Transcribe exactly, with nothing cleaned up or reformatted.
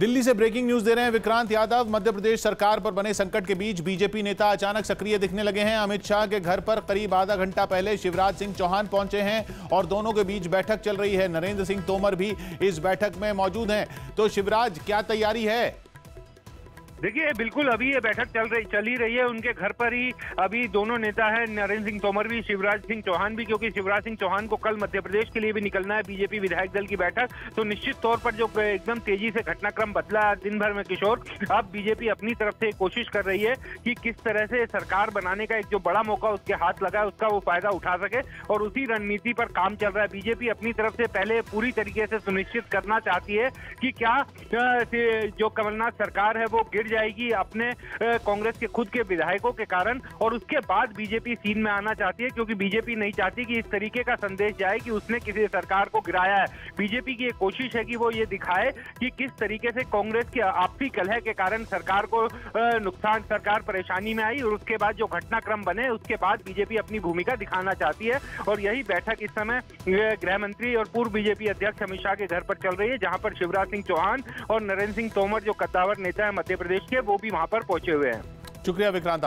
दिल्ली से breaking news दे रहे हैं विक्रांत यादव। मध्य प्रदेश सरकार पर बने संकट के बीच बीजेपी नेता अचानक सक्रिय दिखने लगे हैं। अमित शाह के घर पर करीब आधा घंटा पहले शिवराज सिंह चौहान पहुंचे हैं और दोनों के बीच बैठक चल रही है। नरेंद्र सिंह तोमर भी इस बैठक में मौजूद हैं। तो शिवराज, क्या तैयारी है? देखिए, बिल्कुल अभी ये बैठक चल रही चल ही रही है। उनके घर पर ही अभी दोनों नेता हैं, नरेंद्र सिंह तोमर भी, शिवराज सिंह चौहान भी, क्योंकि शिवराज सिंह चौहान को कल मध्य प्रदेश के लिए भी निकलना है बीजेपी विधायक दल की बैठक। तो निश्चित तौर पर जो एकदम तेजी से घटनाक्रम बदला दिन भर में, किशोर, अब बीजेपी अपनी तरफ से कोशिश कर रही है कि किस तरह से सरकार बनाने का एक जो बड़ा मौका उसके हाथ लगा है उसका वो फायदा उठा सके, और उसी रणनीति पर काम चल रहा है। बीजेपी अपनी तरफ से पहले पूरी तरीके से सुनिश्चित करना चाहती है कि क्या जो कमलनाथ सरकार है वो गिर जाएगी अपने कांग्रेस के खुद के विधायकों के कारण, और उसके बाद बीजेपी सीन में आना चाहती है, क्योंकि बीजेपी नहीं चाहती कि इस तरीके का संदेश जाए कि उसने किसी सरकार को गिराया है। बीजेपी की कोशिश है कि वो ये दिखाए कि किस तरीके से कांग्रेस के आपसी कलह के कारण सरकार को नुकसान, सरकार परेशानी में आई, और उसके बाद जो घटनाक्रम बने उसके बाद बीजेपी अपनी भूमिका दिखाना चाहती है। और यही बैठक इस समय गृह मंत्री और पूर्व बीजेपी अध्यक्ष अमित शाह के घर पर चल रही है, जहां पर शिवराज सिंह चौहान और नरेंद्र सिंह तोमर जो कद्दावर नेता है मध्य प्रदेश के, वो भी वहां पर पहुंचे हुए हैं। शुक्रिया विक्रांत।